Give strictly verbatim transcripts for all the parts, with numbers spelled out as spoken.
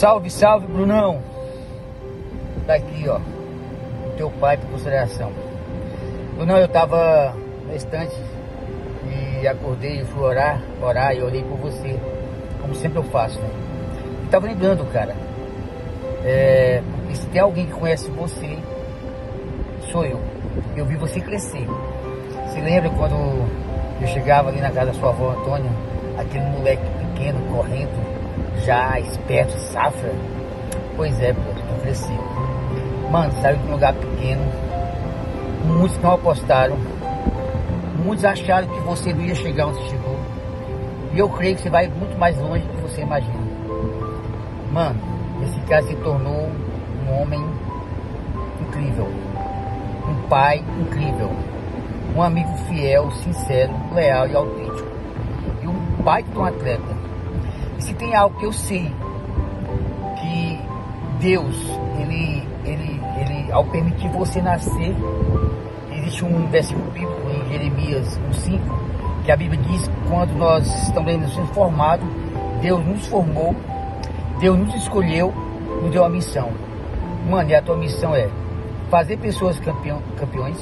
Salve, salve, Brunão. Tá aqui, ó, teu pai por consideração. Brunão, eu tava na estante e acordei e fui orar, orar e orei por você, como sempre eu faço, né? E tava lembrando, cara, é, porque se tem alguém que conhece você, sou eu. Eu vi você crescer. Você lembra quando eu chegava ali na casa da sua avó, Antônia? Aquele moleque pequeno, correndo, já esperto, safra. Pois é, porque tu cresceu. Mano, saiu de um lugar pequeno. Muitos não apostaram. Muitos acharam que você não ia chegar onde chegou. E eu creio que você vai muito mais longe do que você imagina. Mano, esse cara se tornou um homem incrível. Um pai incrível. Um amigo fiel, sincero, leal e autêntico. E um pai de um atleta. E se tem algo que eu sei, que Deus, ele, ele, ele, ao permitir você nascer, existe um versículo bíblico em Jeremias um cinco, que a Bíblia diz: quando nós estamos sendo formados, Deus nos formou, Deus nos escolheu, nos deu uma missão. Mano, e a tua missão é fazer pessoas campeão, campeões,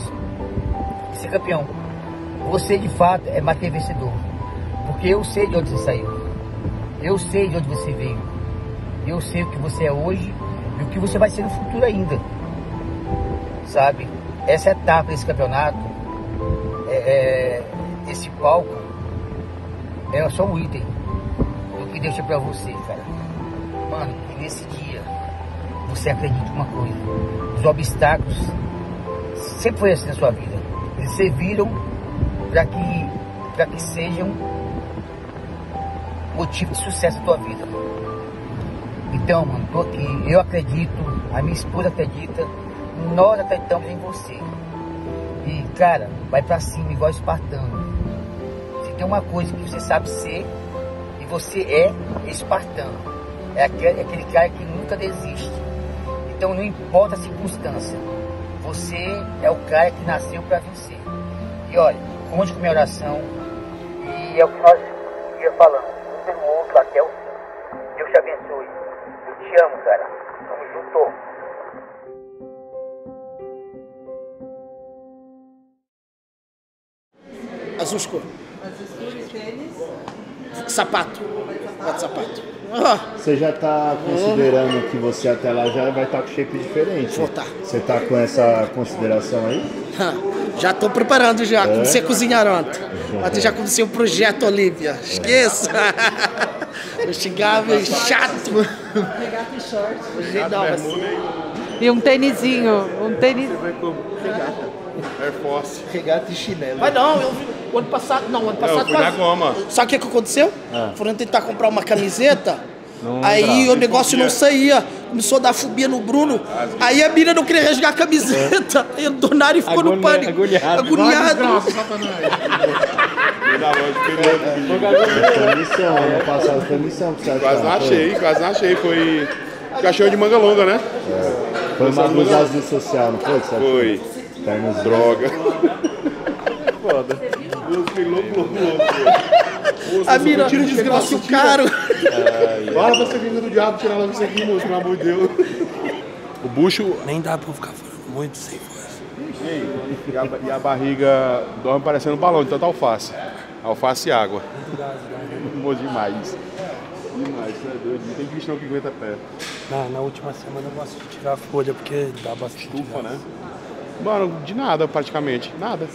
ser campeão. Você, de fato, é bater vencedor, porque eu sei de onde você saiu. Eu sei de onde você veio. Eu sei o que você é hoje e o que você vai ser no futuro ainda. Sabe? Essa etapa, esse campeonato, é, é, esse palco, é só um item do que deixa pra você, cara. Mano, e nesse dia, você acredita em uma coisa. Os obstáculos sempre foi assim na sua vida. Eles serviram pra que, pra que sejam motivo de sucesso da tua vida. Então, mano, tô aqui. Eu acredito, a minha esposa acredita, nós acreditamos em você. E, cara, vai pra cima igual espartano. Se tem uma coisa que você sabe ser, e você é espartano, é aquele, é aquele cara que nunca desiste. Então, não importa a circunstância, você é o cara que nasceu pra vencer. E olha, conte com minha oração, e é o que nós ia falando. Até o fim. Deus te abençoe. Eu te amo, cara. Tamo junto. Azul escuro. Azul escuro e tênis. Sapato. Sapato. Sapato. Oh. Você já tá considerando oh. que você até lá já vai estar tá com shape diferente? Vou tá. Você tá com essa consideração aí? Já tô preparando já. É? Comecei a cozinhar ontem. Até já comecei o projeto Olímpia. Esqueça. É. Eu chegava e chato. Regata e short. E um tênisinho. Um tênis. Regata. Air Force. Regata e chinelo. Mas não, eu, o ano passado não. O ano passado eu fui quase. Na goma. Sabe o que aconteceu? Ah. Foram tentar comprar uma camiseta. Não aí entrava, o negócio não saía. Começou a dar fobia no Bruno. Aí a mina não queria rasgar a camiseta. Aí o Donaire ficou Agone... no pânico. Agoniado. Agoniado. Foi missão, ano passado foi missão. Quase não achei, quase não achei. Foi cachorro de manga longa, né? É. Foi uma luz azul social, não foi? Foi. Tá nos droga. Foda. Foi louco, louco, louco. A mina tira desgraça caro. Bora você vindo do diabo tirar logo isso aqui, moço, pelo amor de Deus. O bucho. Nem dá pra ficar falando muito sem voz. E a barriga dorme parecendo um balão de tanta alface. Alface e água. Bom demais. Demais, é doido. Não tem bicho não que aguenta pé. Na, na última semana eu gosto de tirar a folha porque dá bastante. Estufa, né? Mano, de nada praticamente. Nada.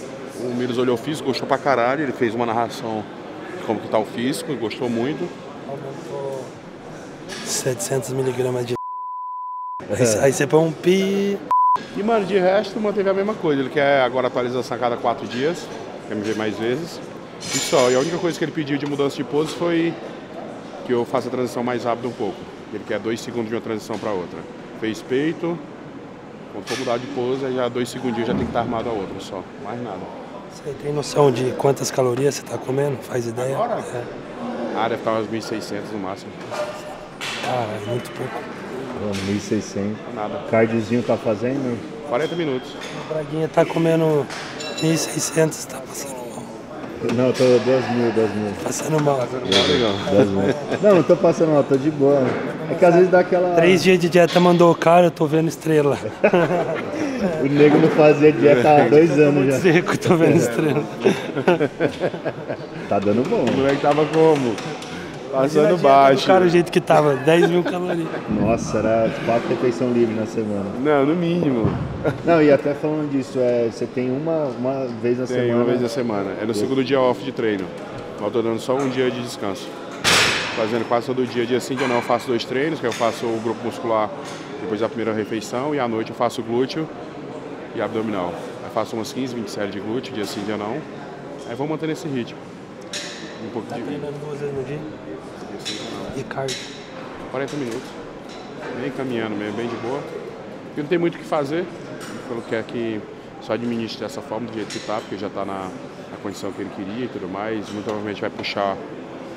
O Milos olhou o físico, gostou pra caralho. Ele fez uma narração de como que tá o físico, gostou muito. Aumentou setecentos miligramas de. Aí você põe um pi. E, mano, de resto manteve a mesma coisa. Ele quer agora atualização a cada quatro dias. Quer me ver mais vezes. E só. E a única coisa que ele pediu de mudança de pose foi que eu faça a transição mais rápido um pouco. Ele quer dois segundos de uma transição para outra. Fez peito. Quando for mudar de pose, já dois segundinhos já tem que estar armado a outra só. Mais nada. Você tem noção de quantas calorias você está comendo? Faz ideia? Agora? É. Ah, deve estar umas mil e seiscentas no máximo. Cara, ah, é muito pouco. mil e seiscentos. Nada. Cardiozinho tá fazendo? quarenta minutos. A Braguinha tá comendo mil e seiscentos, tá passando mal. Não, eu tô dois mil, dois mil. Passando mal. dois mil. Não, não tô passando mal, tô de boa. É que às vezes dá aquela... Três dias de dieta mandou cara, eu tô vendo estrela. O nego não fazia dieta há dois anos já. Seco, tô vendo estrela. Tá dando bom. O moleque tava como? Passando baixo. Cara, o jeito que tava, dez mil calorias. Nossa, era quatro refeições livres na semana. Não, no mínimo. Não, e até falando disso, é, você tem uma, uma vez na tem semana? Tem uma vez na semana. É no segundo dia off de treino. Eu tô dando só um dia de descanso. Fazendo quase todo dia, dia sim, dia não, eu faço dois treinos, que eu faço o grupo muscular depois da primeira refeição e à noite eu faço glúteo e abdominal. Eu faço umas quinze, vinte séries de glúteo, dia sim, dia não. Aí vou mantendo esse ritmo. Um pouco tá de... treinando duas vezes no dia? E cardio? quarenta minutos. Bem caminhando mesmo, bem de boa. E não tem muito o que fazer, pelo que é que só administre dessa forma, do jeito que tá, porque já tá na, na condição que ele queria e tudo mais. Muito provavelmente vai puxar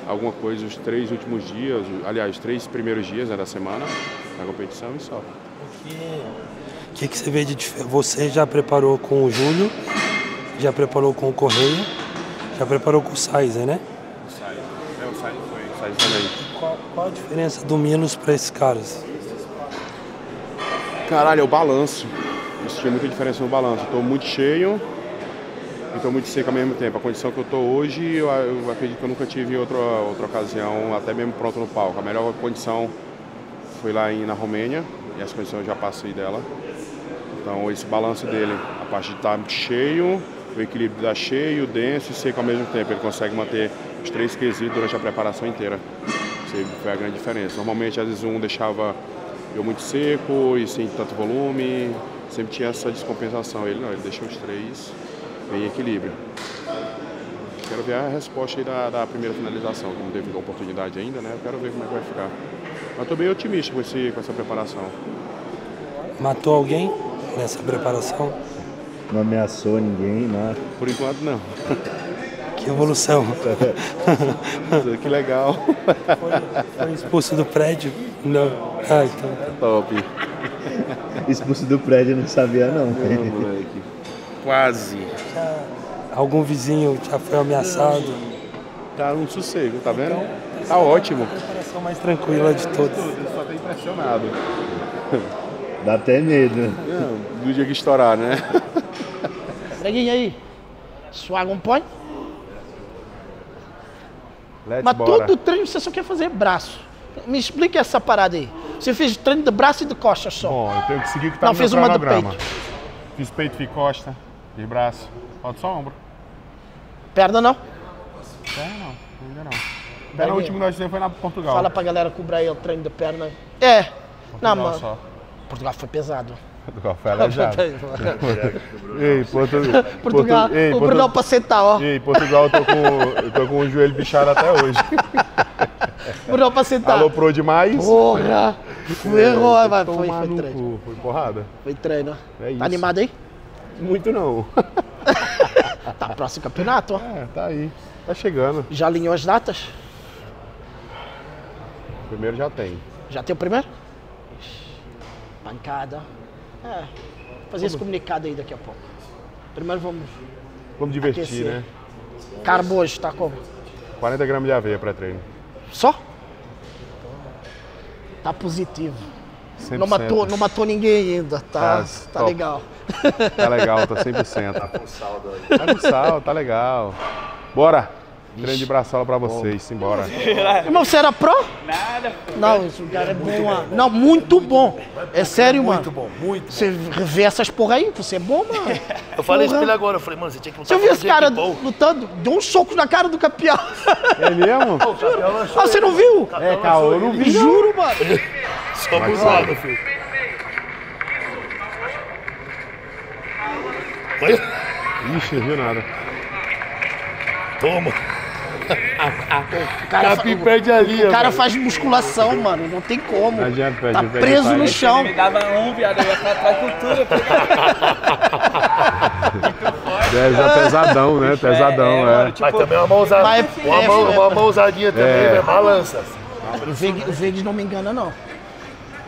alguma coisa os três últimos dias, aliás, os três primeiros dias né, da semana, na competição e só. O que, que você vê de diferença? Você já preparou com o Júlio, já preparou com o Correio, já preparou com o Saizer, né? O Saizer, é, o Saizer foi, o Saizer também. Qual, qual a diferença do Milos para esses caras? Caralho, é o balanço. Isso tinha muita diferença no balanço. Eu tô muito cheio e tô muito seco ao mesmo tempo. A condição que eu tô hoje, eu, eu acredito que eu nunca tive outra, outra ocasião, até mesmo pronto no palco. A melhor condição foi lá em, na Romênia e as condições eu já passei dela. Então esse balanço dele, a parte de estar muito cheio, o equilíbrio dá cheio, denso e seco ao mesmo tempo. Ele consegue manter os três quesitos durante a preparação inteira. Isso foi a grande diferença. Normalmente, às vezes, um deixava eu muito seco e sem tanto volume. Sempre tinha essa descompensação. Ele não, ele deixou os três em equilíbrio. Quero ver a resposta aí da, da primeira finalização. Não teve oportunidade ainda, né? Eu quero ver como é que vai ficar. Mas estou bem otimista com, esse, com essa preparação. Matou alguém nessa preparação? Não ameaçou ninguém, nada. Por enquanto, não. Que evolução. Que legal. Foi, foi expulso do prédio? Não. Ah, então. Top. Expulso do prédio, não sabia, não. Não, moleque. Quase. Já, algum vizinho já foi ameaçado? Tá um sossego, tá vendo? Então, tá ótimo. A preparação mais tranquila de todos. Eu só tô impressionado. Dá até medo. Não, do dia que estourar, né? Neguinho aí, suaga um pão. Mas bora. Todo treino você só quer fazer braço. Me explica essa parada aí. Você fez treino de braço e de costas só. Bom, eu tenho que seguir que tá não, no meu cronograma. Não, fiz uma do peito. Fiz peito, fiz costa, fiz braço. Falta só ombro. Perna não? Perna não, ainda não. Perna o último que nós fizemos foi na Portugal. Fala pra galera cobrar aí o treino de perna. É. Portugal não, mano. Só. Portugal foi pesado. Portugal foi aleijado. Ei, Portugal, Portugal, ei, o Bruno pra sentar, ó. Ei, Portugal, eu tô com, eu tô com o joelho bichado até hoje. Bruno pra sentar. Aloprou demais. Porra. Foi errou, mas foi, foi treino. Foi porrada. Foi treino, é isso. Tá animado aí? Muito não. Tá próximo campeonato, ó. É, tá aí. Tá chegando. Já alinhou as datas? O primeiro já tem. Já tem o primeiro? Pancada. É, fazer esse comunicado aí daqui a pouco. Primeiro vamos... Vamos divertir, aquecer, né? Carbo hoje, tá como? quarenta gramas de aveia pra treino. Só? Tá positivo. cem por cento. Não matou, não matou ninguém ainda, tá, tá, tá legal. Tá legal, tá cem por cento. Tá com sal, doido. Tá com sal, tá legal. Bora! Treino de braçola pra vocês, simbora. Irmão, você era pró? Nada. Não, esse cara é bom, mano. Não, muito bom. É sério, mano. Muito bom, muito. Você vê essas porra aí, você é bom, mano. Eu falei isso pra ele agora, eu falei, mano, você tinha que lutar. Você viu esse cara lutando, deu um soco na cara do campeão. É mesmo? Ah, você não viu? É, cara, eu não vi. Juro, mano. Só abusado, filho. Olha. Ixi, não viu nada. Toma. O cara, Capi perde ali, o cara faz musculação, mano. Não tem como. Não adianta, perde, tá preso perde, no chão. Me dava um, viado. Eu ia pra trás com tudo. É pesadão, né? Pesadão, é. é, é. é. Tipo, mas também uma mãozada. Mas é, uma, é, mão, é, uma mãozadinha é. também, é. Balança. O Vegas não me engana, não.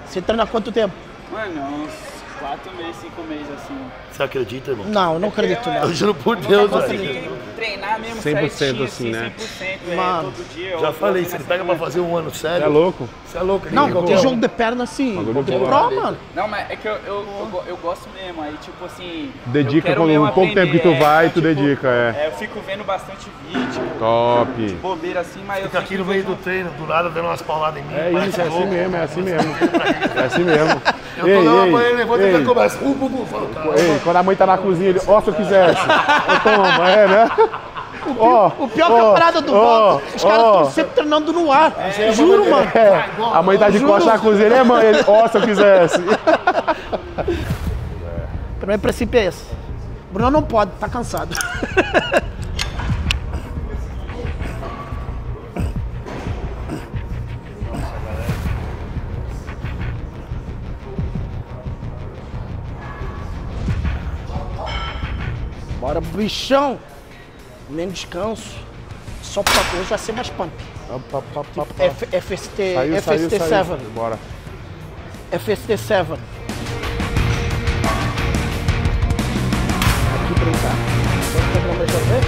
Você treina há quanto tempo? Mano, quatro meses, cinco meses assim. Você acredita, irmão? Não, eu não acredito, não. Eu juro por Deus, velho. treinar mesmo certinho, assim, né? cem por cento, mano, é, todo dia. Já falei, você pega pra fazer um ano sério. Você é louco? Você é louco? Não, tem jogo de perna assim, de pró, mano. Não, mas é que eu, eu, eu, eu gosto mesmo, aí tipo assim... Dedica com o pouco tempo que tu vai, é, tu tipo, dedica, é. é. Eu fico vendo bastante vídeo. Top. De bobeira assim, mas... Fica aqui no meio do treino, do nada, dando umas pauladas em mim. É isso, é assim mesmo, é assim mesmo. É assim mesmo. Eu tô dando uma banheira, levanta e começa. Quando a mãe tá na cozinha, ele, ó, se eu quisesse. Eu tomo, é, né? O, ó, o pior ó, que a parada do boxe, os caras estão sempre treinando no ar. É, juro, é, mano. É, a mãe tá de costas na cozinha, ele é mãe, ele, ó, se eu quisesse. O primeiro princípio é esse. Bruno não pode, tá cansado. Bora, bichão! Menos descanso. Só pra hoje vai ser mais pump. Opa, opa, opa, opa. F S T sete. Bora. F S T sete. Aqui brincar. Só que programa já vem.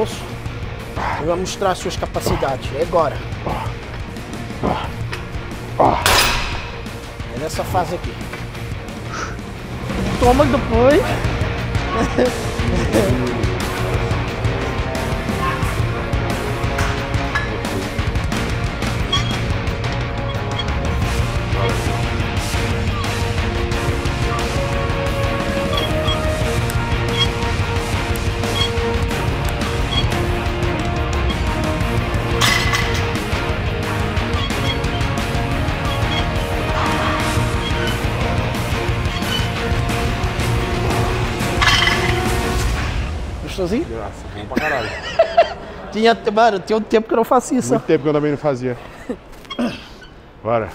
E vai mostrar as suas capacidades. É agora. É nessa fase aqui. Toma depois. Sozinho? Graça, bom pra caralho. tinha, mano, tinha um tempo que eu não fazia isso. Muito tempo que eu também não fazia. Bora.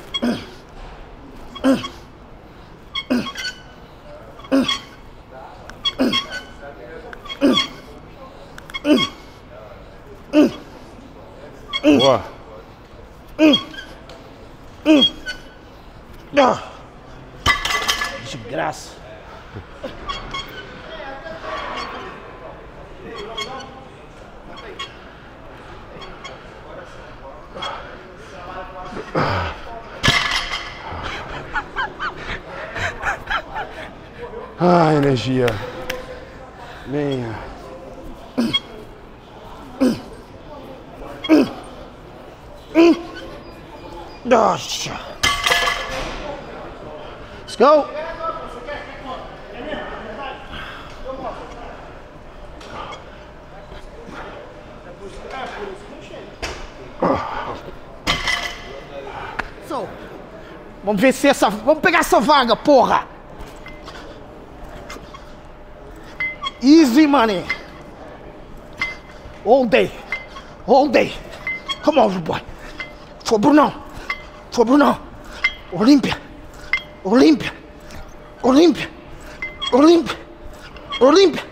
Boa. De graça. Ah, energia. Venha. Nossa. Let's go. So, vamos ver se essa... Vamos pegar essa vaga, porra. Easy money. All day. All day. Come on, boy. For Bruno. For Bruno. Olympia. Olympia. Olympia. Olympia. Olympia.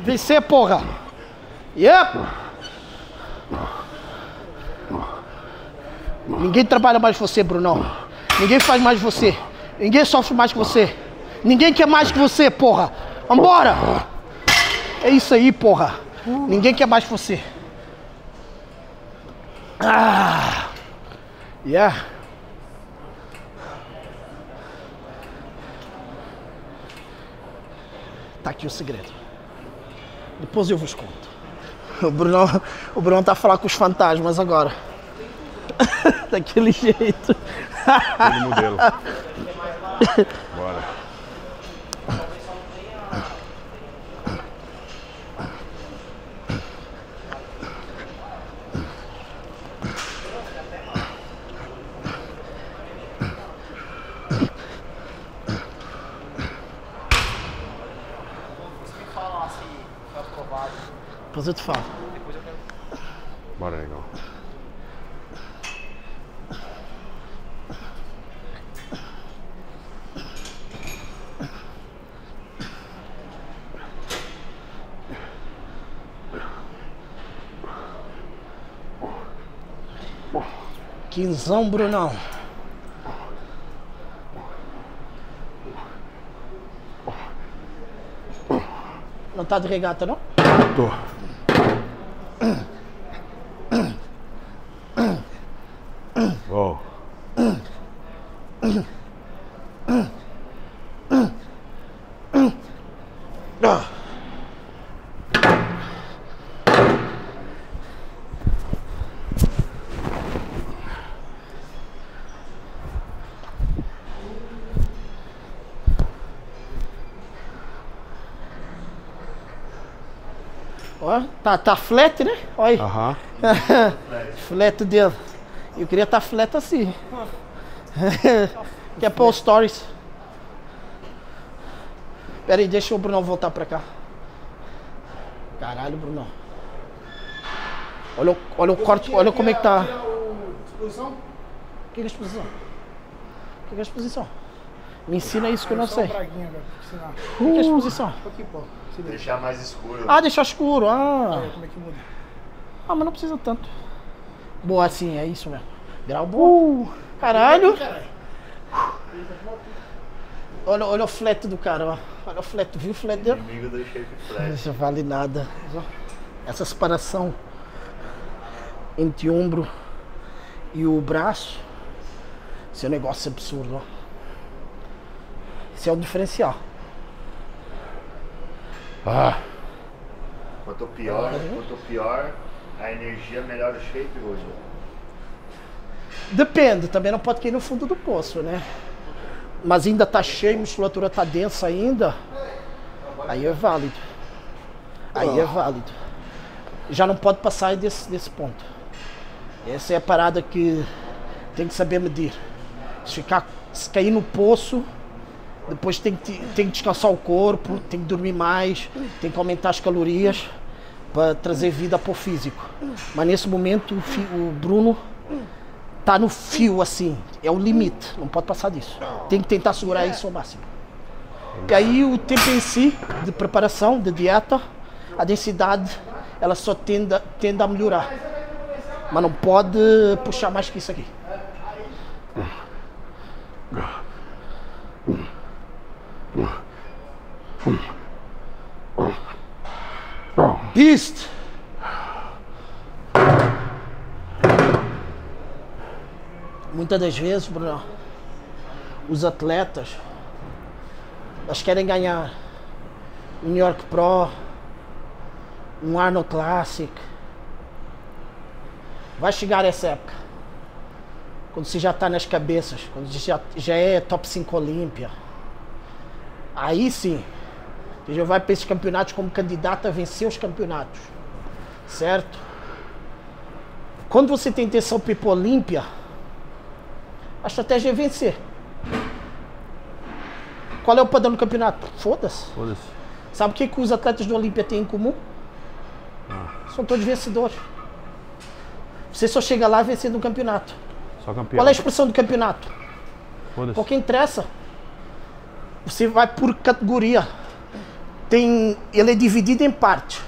Vencer, porra. Yep. Ninguém trabalha mais que você, Bruno. Ninguém faz mais que você. Ninguém sofre mais que você. Ninguém quer mais que você, porra. Vambora! É isso aí, porra. Uh. Ninguém quer mais que você. Ah. Yeah. Tá aqui o segredo. Depois eu vos conto. O Bruno, o Bruno tá a falar com os fantasmas agora. Daquele jeito. Aquele modelo. Bora. Depois eu te falo. Bora, legal. Quinzão, Brunão. Não tá de regata, não? Tô. Oh. Ó, tá, tá flat, né? Olha aí. Aham. Flat dele. Eu queria estar tá flat assim. Quer pôr os stories? Pera aí, deixa o Brunão voltar pra cá. Caralho, Brunão. Olha o, olha o corte, olha como é que tá. Exposição? O que é exposição? O que é exposição? Me ensina isso que eu não sei. O que é exposição? Deixar mais escuro. Ah, deixar escuro. Ah, como é que muda? Ah, mas não precisa tanto. Boa, assim, é isso mesmo. Grau bom. Uh, caralho. Olha, olha o flat do cara, ó. Olha o flat, viu o flat dele? Inimigo do shape flat. Não vale nada. Essa separação entre o ombro e o braço. Esse é um negócio absurdo, ó. Esse é o diferencial. Ah. Quanto pior, uhum. quanto pior, a energia melhora o shape hoje. Depende, também não pode cair no fundo do poço, né? Mas ainda tá cheio, a musculatura tá densa ainda. Aí é válido. Aí é válido. Já não pode passar desse, desse ponto. Essa é a parada que tem que saber medir. Se, ficar, se cair no poço... Depois tem que, tem que descansar o corpo, tem que dormir mais, tem que aumentar as calorias para trazer vida para o físico. Mas nesse momento o, fi, o Bruno tá no fio assim, é o limite, não pode passar disso. Tem que tentar segurar isso ao máximo. E aí o tempo em si de preparação, de dieta, a densidade ela só tende, tende a melhorar. Mas não pode puxar mais que isso aqui. Beast. Muitas das vezes, Bruno, os atletas elas querem ganhar um New York Pro, um Arnold Classic. Vai chegar essa época quando você já está nas cabeças, quando você já, já é top cinco Olímpia. Aí sim, você já vai para esses campeonatos como candidato a vencer os campeonatos, certo? Quando você tem intenção para ir para a Olímpia, a estratégia é vencer. Qual é o padrão do campeonato? Foda-se. Foda-se. Sabe o que, que os atletas da Olímpia têm em comum? Ah. São todos vencedores. Você só chega lá vencendo um campeonato. Só campeão. Qual é a expressão do campeonato? Foda-se. Porque interessa. Você vai por categoria. Tem, ele é dividido em partes.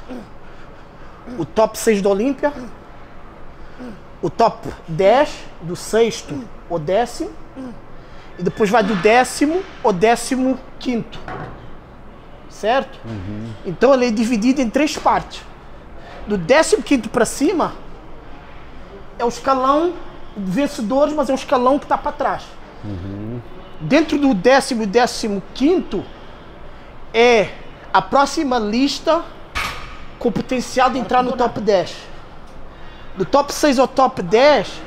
O top seis da Olímpia, o top dez do sexto ou décimo, e depois vai do décimo ou décimo quinto. Certo? Uhum. Então ele é dividido em três partes. Do décimo quinto para cima é o escalão de vencedores, mas é um escalão que está para trás. Uhum. Dentro do décimo e décimo quinto é a próxima lista com potencial de entrar no top dez. Do top seis ao top dez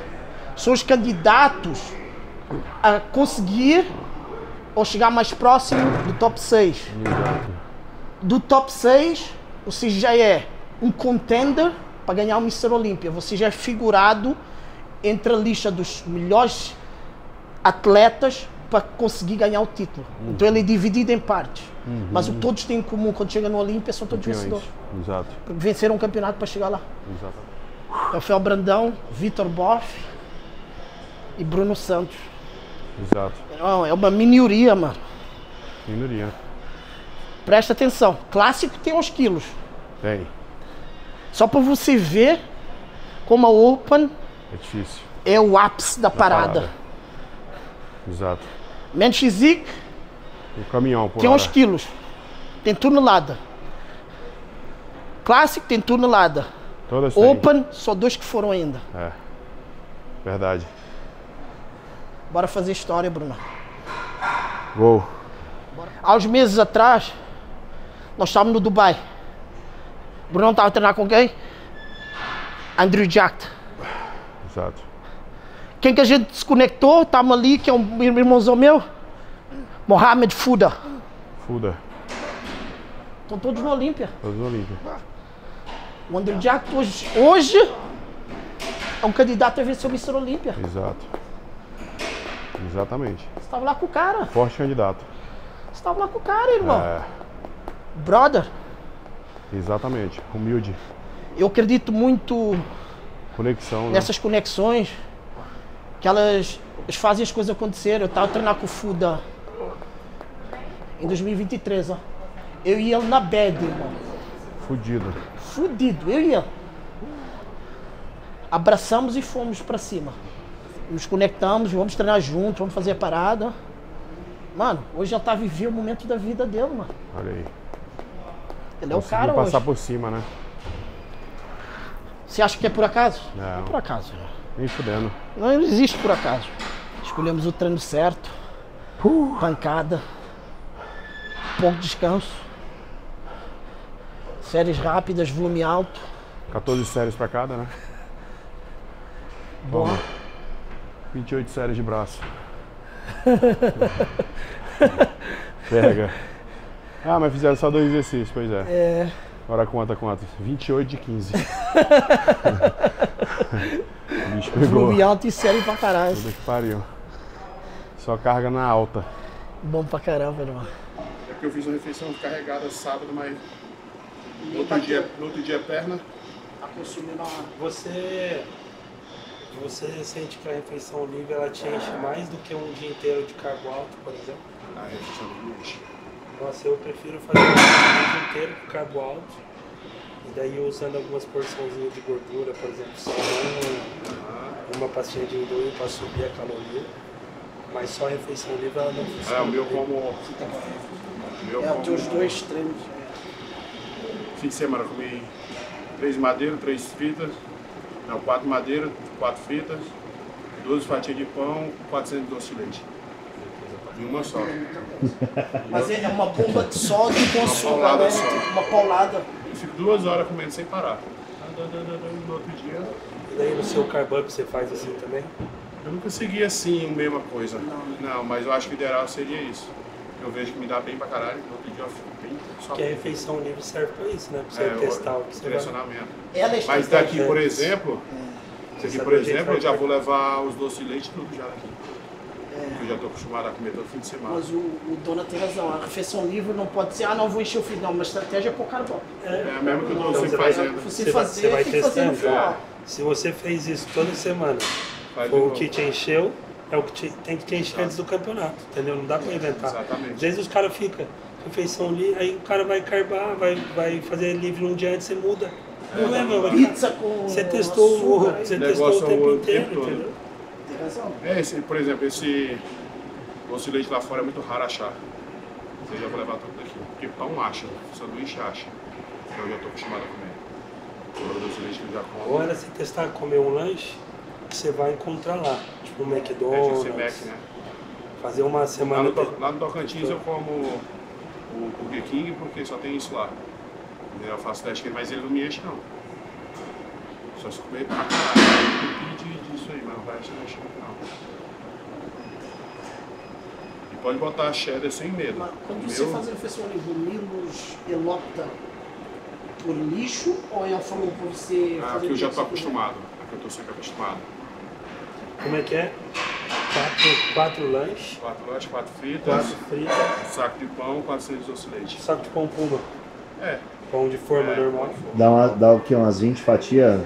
são os candidatos a conseguir ou chegar mais próximo do top seis. Do top seis, você já é um contender para ganhar o mister Olympia. Você já é figurado entre a lista dos melhores atletas para conseguir ganhar o título. Uhum. Então ele é dividido em partes. Uhum. Mas o que todos têm em comum quando chegam no Olímpia são todos vencedores. Exato. Venceram um campeonato para chegar lá. Exato. Rafael Brandão, Vitor Boff e Bruno Santos. Exato. Não, é uma minoria, mano. Minoria. Presta atenção. Clássico tem uns quilos. Tem. Só para você ver como a Open É difícil. É o ápice da, da parada. parada. Exato. Menchizik. O caminhão, por Tem hora. uns quilos. Tem tonelada. Classic tem tonelada. Todas Open, tem. só dois que foram ainda. É. Verdade. Bora fazer história, Bruno. Vou. Há uns meses atrás, nós estávamos no Dubai. O Bruno estava a treinar com quem? Andrew Jack. Exato. Quem que a gente se conectou, estávamos ali, que é um irmãozão meu? Mohamed Fuda. Fuda. Estão todos no Olympia. Todos no Olympia. O Andrew Jack hoje, hoje é um candidato a vencer o mister Olympia. Exato. Exatamente. Você estava lá com o cara. Forte candidato. Você estava lá com o cara, irmão. É. Brother. Exatamente. Humilde. Eu acredito muito... Conexão, Nessas né? conexões. Que elas, elas fazem as coisas acontecerem. Eu estava treinando com o Fuda em dois mil e vinte e três, ó. Eu e ele na bed, irmão. Fudido. Fudido, eu e ele. Abraçamos e fomos para cima. Nos conectamos, vamos treinar juntos, vamos fazer a parada. Mano, hoje já tá a viver o momento da vida dele, mano. Olha aí. Ele é o cara hoje. passar por cima, né? Você acha que é por acaso? Não. Não é por acaso. Nem fudendo. Não existe por acaso. Escolhemos o treino certo. Uh. Pancada. Pouco descanso. Séries rápidas, volume alto. quatorze séries pra cada, né? Boa. Toma. vinte e oito séries de braço. Pega. Ah, mas fizeram só dois exercícios, pois é. É. Agora conta quantos? vinte e oito de quinze. O bicho pegou. Volume alto e série pra caralho. Tudo que pariu. Só carga na alta. Bom pra caramba, irmão. É porque eu fiz uma refeição carregada sábado, mas no outro, dia, no outro dia é perna. Tá consumindo a... Você... Você sente que a refeição livre ela te enche mais do que um dia inteiro de carbo alto, por exemplo? A refeição livre enche. Nossa, eu prefiro fazer um dia inteiro com carbo alto e daí usando algumas porçãozinhas de gordura, por exemplo, só um, uma pastinha de amendoim para subir a caloria, mas só a refeição livre ela não funciona. É, o meu como... É, os teus dois extremos. Fim de semana eu comi três madeiras, três fritas. Não, quatro madeiras, quatro fritas, doze fatias de pão, quatrocentos doces de leite. E uma só. Mas é uma bomba de sódio e consumo, uma paulada. Né? Uma paulada. Eu fico duas horas comendo sem parar. No outro dia. E daí no seu carb-up você faz assim também? Eu nunca segui assim a mesma coisa. Não, não, mas eu acho que o ideal seria isso. Eu vejo que me dá bem pra caralho, no outro dia eu fico bem. Só que a refeição livre serve pra isso, né? Pra você é, testar o que você vai... Mas daqui, por exemplo, é. daqui, por exemplo, eu já vou levar os doces de leite tudo já daqui. É. Eu já tô acostumado a comer todo fim de semana. Mas o, o Dona tem razão, a refeição livre não pode ser, ah, não vou encher o filho, não, uma estratégia é pro carbono. É, é mesmo que eu tô sempre você fazendo. Vai, você, você fazer, você vai tem testando. Que fazer no é. Se você fez isso toda semana, ou o que te encheu, é o que te, tem que te encher antes do campeonato, entendeu? Não dá pra inventar. Exatamente. Às vezes os caras ficam, refeição livre, aí o cara vai carbar, vai, vai fazer livre um dia antes, você muda. É, não é, mano? Pizza com Você testou, açúcar, você testou o tempo o inteiro, tempo entendeu? Tem razão. É, esse, por exemplo, esse doce de leite lá fora é muito raro achar. Eu já vou levar tudo daqui. Porque pão acha, sanduíche acha. Eu já tô acostumado a comer. O doce de leite que eu já como. Agora, se testar comer um lanche, que você vai encontrar lá, tipo o McDonald's, é, Mac, né? Fazer uma semana... Lá no, de... lá no Tocantins eu como o Burger King porque só tem isso lá. Eu faço teste, mas ele não me enche não. Só se comer pra caralho, pedir disso aí, mas o resto não enche não. E pode botar cheddar sem medo. Mas quando o você meu... faz a refeição livre, o Milos, ele opta por lixo ou ele falou pra você... Ah, que eu já tô acostumado. Eu tô sempre acostumado. Como é que é? Quatro, quatro lanches. Quatro lanches, quatro fritas. Quatro fritas. Saco de pão, quatrocentos doces de leite. Saco de pão puma. É. Pão de forma é, normal. De forma. Dá, uma, dá o que? Umas vinte fatias?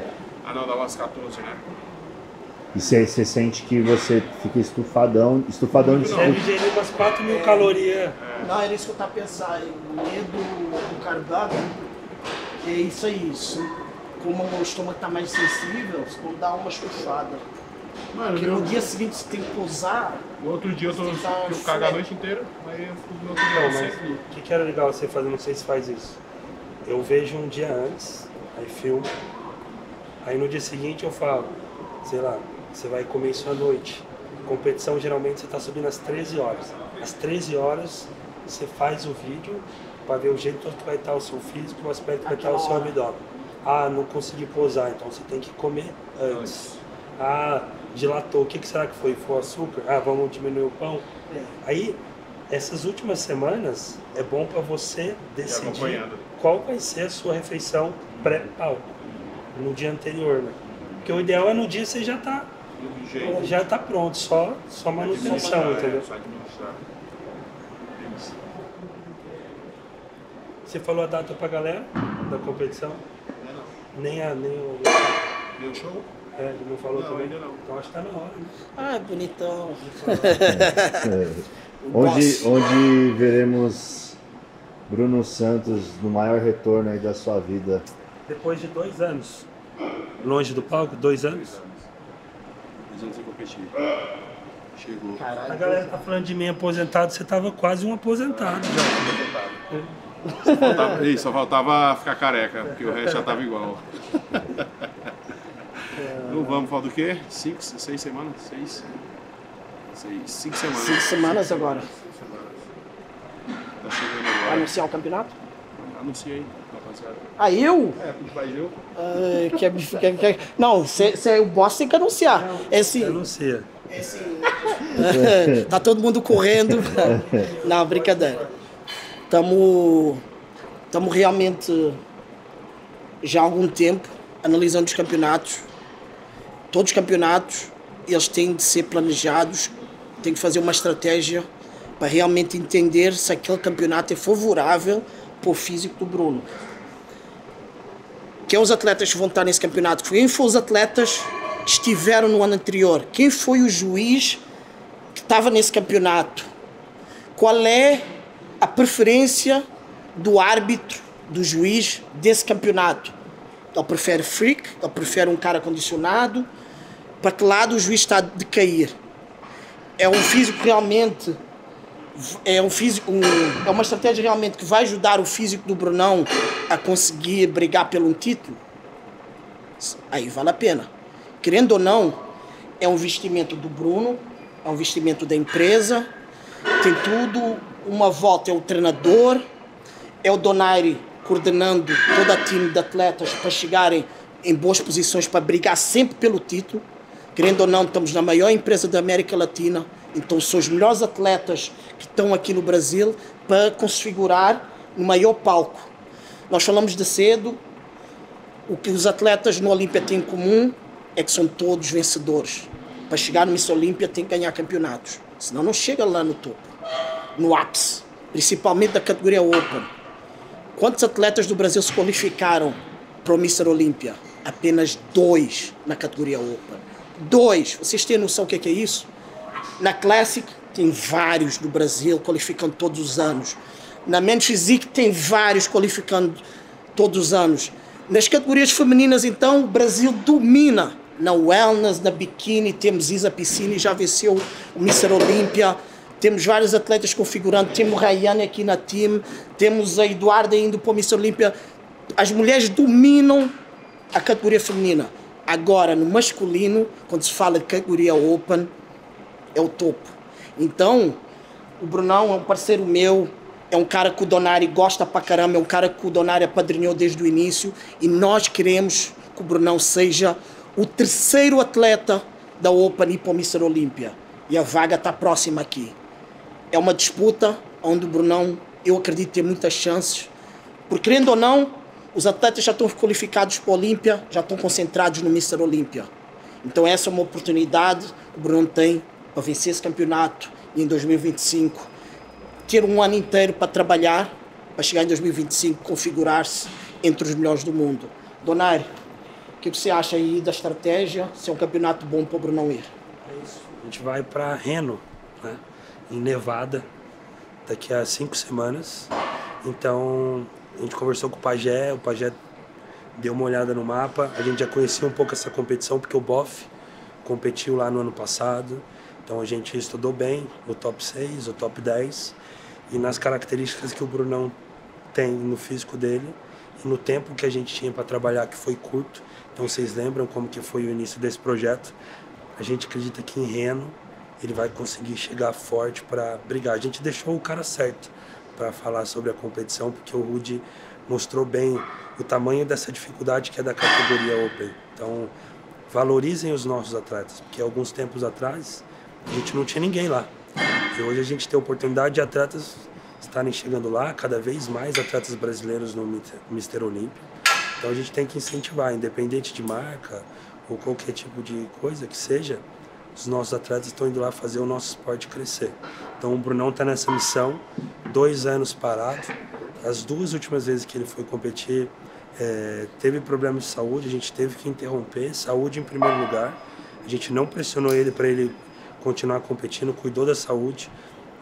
Ah não, dá umas quatorze, né? E você sente que você fica estufadão, estufadão de estufadão. Deve gerir umas quatro mil é. calorias. É. Não, era isso que eu tava pensando. O medo do cardápio é isso aí. Isso. como o estômago está mais sensível, você pode dar umas puxadas. Mano, porque no dia seguinte você tem que pousar. No outro dia eu tô eu cago a noite inteira, mas no outro dia eu sei. O que que era legal você fazer, não sei se faz isso. Eu vejo um dia antes, aí filmo, aí no dia seguinte eu falo, sei lá, você vai comer isso à noite. Competição geralmente você tá subindo às treze horas. Às treze horas você faz o vídeo para ver o jeito que vai estar o seu físico, o aspecto que vai estar o seu abdômen. Ah, não consegui pousar, então você tem que comer antes. Ah, dilatou, o que, que será que foi? Foi o açúcar? Ah, vamos diminuir o pão? É. Aí, essas últimas semanas, é bom para você decidir qual vai ser a sua refeição pré-palco, no dia anterior, né? Porque o ideal é no dia você já tá, já tá pronto, só, só manutenção, entendeu? Você falou a data pra galera da competição? Nem a... nem o... nem o show? É, ele não falou não, também? Ainda não. Então acho que tá na hora. Né? Ah, bonitão. É, é. Onde, onde veremos Bruno Santos no maior retorno aí da sua vida? Depois de dois anos. Longe do palco, dois anos? Dois anos eu competi. Chegou. Caralho, a galera tá falando de mim aposentado, você tava quase um aposentado. Ah, já. Só faltava, isso, só faltava ficar careca, porque o resto já tava igual. Não vamos falar do quê? Cinco, seis semanas? Seis? Seis, cinco semanas. Cinco semanas agora. Cinco semanas. Tá chegando agora. Anunciar o campeonato? Anunciei, rapaziada. Ah, eu? É, tu faz eu. Ah, que, que, que, não, cê, cê, o boss tem que anunciar. Não, esse... Anuncia. Esse... Tá todo mundo correndo. Não, brincadeira. Estamos realmente já há algum tempo analisando os campeonatos. Todos os campeonatos, eles têm de ser planejados, têm que fazer uma estratégia para realmente entender se aquele campeonato é favorável para o físico do Bruno. Quem os atletas que vão estar nesse campeonato? Quem foram os atletas que estiveram no ano anterior? Quem foi o juiz que estava nesse campeonato? Qual é a preferência do árbitro, do juiz desse campeonato? Ele prefere freak, ele prefere um cara condicionado. Para que lado o juiz está a decair? É um físico realmente, é, um físico, um, é uma estratégia realmente que vai ajudar o físico do Brunão a conseguir brigar pelo um título? Aí vale a pena. Querendo ou não, é um investimento do Bruno, é um investimento da empresa, tem tudo, uma volta é o treinador, é o Donaire coordenando toda a time de atletas para chegarem em boas posições para brigar sempre pelo título. Querendo ou não, estamos na maior empresa da América Latina, então são os melhores atletas que estão aqui no Brasil para configurar o maior palco. Nós falamos de cedo, o que os atletas no Olympia têm em comum é que são todos vencedores. Para chegar no mister Olympia tem que ganhar campeonatos, senão não chega lá no topo, no ápice, principalmente da categoria Open. Quantos atletas do Brasil se qualificaram para o mister Olympia? Apenas dois na categoria Open. Dois! Vocês têm noção o que é isso? Na Classic tem vários do Brasil qualificando todos os anos. Na Men's Physique tem vários qualificando todos os anos. Nas categorias femininas, então, o Brasil domina. Na Wellness, na Bikini, temos Isa Pecini, já venceu o mister Olympia. Temos vários atletas configurando, temos Rayane aqui na time, temos a Eduarda indo para o mister Olympia. As mulheres dominam a categoria feminina. Agora, no masculino, quando se fala de categoria Open, é o topo. Então, o Brunão é um parceiro meu, é um cara que o Donaire gosta pra caramba, é um cara que o Donaire apadrinhou desde o início, e nós queremos que o Brunão seja o terceiro atleta da Open ir para o mister Olympia. E a vaga está próxima aqui. É uma disputa onde o Brunão, eu acredito, tem muitas chances. Porque, querendo ou não, os atletas já estão qualificados para o Olympia, já estão concentrados no mister Olympia. Então essa é uma oportunidade que o Brunão tem para vencer esse campeonato e em dois mil e vinte e cinco ter um ano inteiro para trabalhar, para chegar em dois mil e vinte e cinco, configurar-se entre os melhores do mundo. Donaire, o que você acha aí da estratégia? Se é um campeonato bom para o Brunão ir? É isso. A gente vai para Reno, né? Em Nevada, daqui a cinco semanas. Então, a gente conversou com o Pajé, o Pajé deu uma olhada no mapa, a gente já conhecia um pouco essa competição, porque o Boff competiu lá no ano passado, então a gente estudou bem o top seis, o top dez, e nas características que o Brunão tem no físico dele, e no tempo que a gente tinha para trabalhar, que foi curto, então vocês lembram como que foi o início desse projeto, a gente acredita que em Reno ele vai conseguir chegar forte para brigar. A gente deixou o cara certo para falar sobre a competição, porque o Rudy mostrou bem o tamanho dessa dificuldade que é da categoria Open. Então, valorizem os nossos atletas, porque alguns tempos atrás a gente não tinha ninguém lá. E hoje a gente tem a oportunidade de atletas estarem chegando lá, cada vez mais atletas brasileiros no mister Olympia. Então a gente tem que incentivar, independente de marca ou qualquer tipo de coisa que seja, os nossos atletas estão indo lá fazer o nosso esporte crescer. Então o Brunão está nessa missão, dois anos parado. As duas últimas vezes que ele foi competir, é, teve problemas de saúde, a gente teve que interromper, saúde em primeiro lugar. A gente não pressionou ele para ele continuar competindo, cuidou da saúde.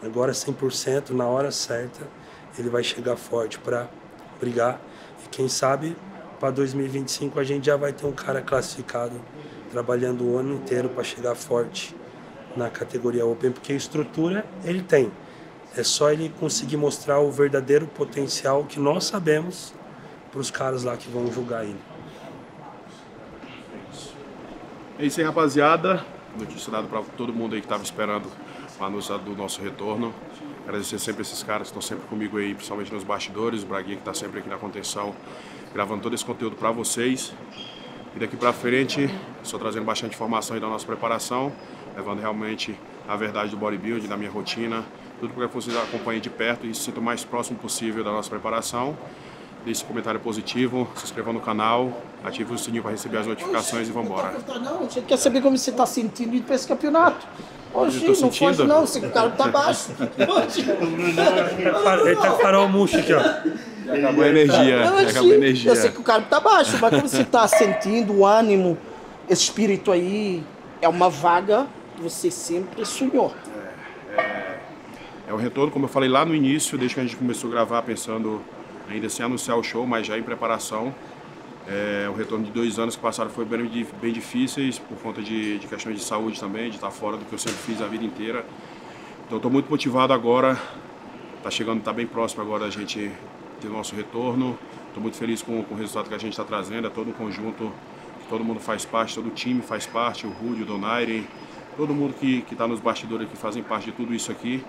Agora cem por cento, na hora certa, ele vai chegar forte para brigar. E quem sabe, para dois mil e vinte e cinco, a gente já vai ter um cara classificado, trabalhando o ano inteiro para chegar forte na categoria Open, porque a estrutura ele tem. É só ele conseguir mostrar o verdadeiro potencial que nós sabemos para os caras lá que vão julgar ele. É isso aí, rapaziada. Notícia dada para todo mundo aí que estava esperando o anúncio do nosso retorno. Agradecer sempre esses caras que estão sempre comigo aí, principalmente nos bastidores, o Braguinha que está sempre aqui na contenção, gravando todo esse conteúdo para vocês. E daqui para frente, estou trazendo bastante informação aí da nossa preparação, levando realmente a verdade do bodybuilding, da minha rotina, tudo para que vocês acompanhem de perto e se sintam o mais próximo possível da nossa preparação. Deixe um comentário positivo, se inscreva no canal, ative o sininho para receber as notificações. Oxe, e vamos embora. Não, você quer saber como você está sentindo para esse campeonato? Hoje não sentindo? Pode não, o cara está baixo. Ele está farol murcho aqui, ó. Acabou a energia, Oxe, acabou a energia. Eu sei que o cara está baixo, mas como você está sentindo o ânimo, esse espírito aí, é uma vaga que você sempre sonhou. É, é, é um retorno, como eu falei lá no início, desde que a gente começou a gravar pensando ainda sem anunciar o show, mas já em preparação. É, o retorno de dois anos que passaram foi bem, bem difíceis, por conta de, de questões de saúde também, de estar fora do que eu sempre fiz a vida inteira. Então estou muito motivado agora, está chegando, está bem próximo agora a gente ter o nosso retorno. Estou muito feliz com, com o resultado que a gente está trazendo, é todo um conjunto, todo mundo faz parte, todo o time faz parte, o Rudy, o Donaire, todo mundo que está nos bastidores que fazem parte de tudo isso aqui.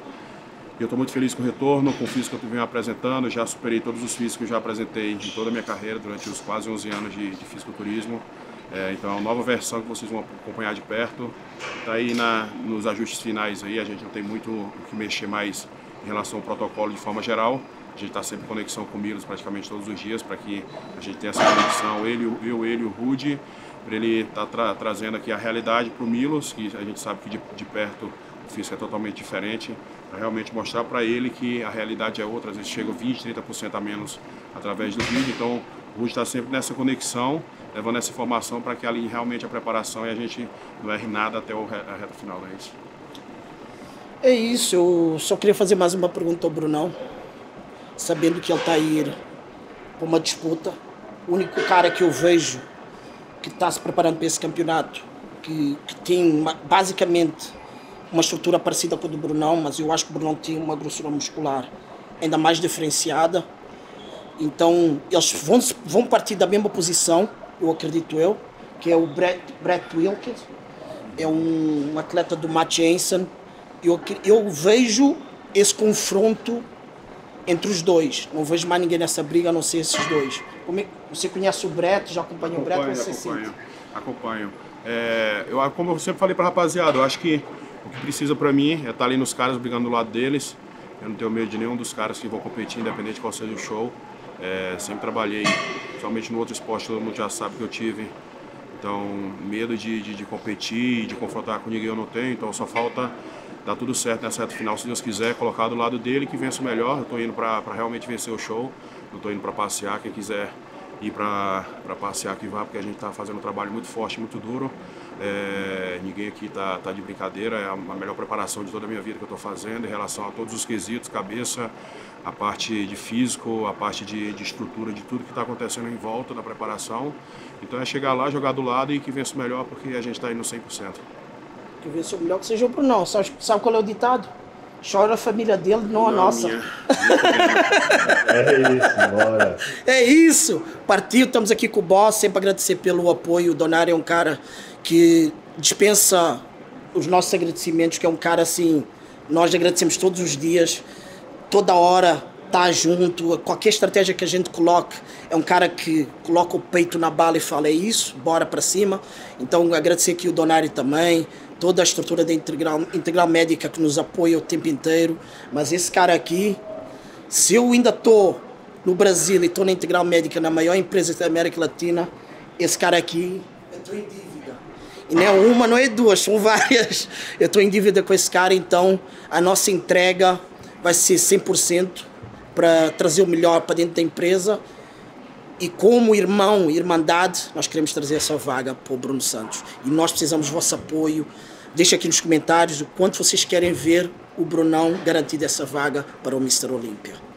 Eu estou muito feliz com o retorno, com o físico que eu venho apresentando, já superei todos os físicos que eu já apresentei em toda a minha carreira, durante os quase onze anos de, de fisiculturismo. É, então é uma nova versão que vocês vão acompanhar de perto. Está aí na, nos ajustes finais, aí, a gente não tem muito o que mexer mais em relação ao protocolo de forma geral. A gente está sempre em conexão com o Milos praticamente todos os dias, para que a gente tenha essa conexão, ele, eu, ele e o Rudy, para ele estar tá tra trazendo aqui a realidade para o Milos, que a gente sabe que de, de perto o físico é totalmente diferente, para realmente mostrar para ele que a realidade é outra, às vezes chega vinte, trinta por cento a menos através do vídeo. Então o Rudy está sempre nessa conexão, levando essa informação para que ali realmente a preparação e a gente não erre nada até a reta final. É isso. É isso, eu só queria fazer mais uma pergunta ao Brunão, sabendo que ele está aí para uma disputa. O único cara que eu vejo que está se preparando para esse campeonato, que, que tem uma, basicamente uma estrutura parecida com a do Brunão, mas eu acho que o Brunão tem uma grossura muscular ainda mais diferenciada. Então, eles vão, vão partir da mesma posição, eu acredito eu, que é o Brett, Brett Wilkins, é um, um atleta do Matt Jensen. Eu, eu vejo esse confronto entre os dois. Não vejo mais ninguém nessa briga, a não ser esses dois. Como é, você conhece o Brett, já acompanha o Brett? Você acompanho, sente? acompanho. É, eu, como eu sempre falei para a rapaziada, eu acho que o que precisa para mim é estar ali nos caras, brigando do lado deles. Eu não tenho medo de nenhum dos caras que vão competir, independente de qual seja o show. É, sempre trabalhei, principalmente no outro esporte, todo mundo já sabe que eu tive. Então, medo de, de, de competir, de confrontar com ninguém eu não tenho. Então, só falta dar tudo certo nessa reta final, se Deus quiser, colocar do lado dele que vença o melhor. Eu estou indo para realmente vencer o show, não estou indo para passear. Quem quiser ir para passear aqui vá, porque a gente está fazendo um trabalho muito forte, muito duro. É, ninguém aqui está tá de brincadeira, é a melhor preparação de toda a minha vida que eu estou fazendo em relação a todos os quesitos, cabeça, a parte de físico, a parte de, de estrutura, de tudo que está acontecendo em volta da preparação. Então é chegar lá, jogar do lado e que vença o melhor, porque a gente está aí no cem por cento. Que vença o melhor que seja o Brunão. Sabe, sabe qual é o ditado? Chora a família dele, não a não, nossa. Minha, minha é isso, bora. É isso. Partiu, estamos aqui com o Boss, sempre agradecer pelo apoio. O Donaire é um cara que dispensa os nossos agradecimentos, que é um cara assim, nós agradecemos todos os dias, toda hora, tá junto, qualquer estratégia que a gente coloque, é um cara que coloca o peito na bala e fala, é isso, bora para cima. Então agradecer aqui o Donaire também, toda a estrutura da Integral, Integral Médica que nos apoia o tempo inteiro, mas esse cara aqui, se eu ainda estou no Brasil e estou na Integral Médica, na maior empresa da América Latina, esse cara aqui, eu estou em dívida. E não é uma, não é duas, são várias. Eu estou em dívida com esse cara, então a nossa entrega vai ser cem por cento para trazer o melhor para dentro da empresa. E como irmão e irmandade, nós queremos trazer essa vaga para o Bruno Santos. E nós precisamos do vosso apoio. Deixa aqui nos comentários o quanto vocês querem ver o Brunão garantir essa vaga para o mister Olympia.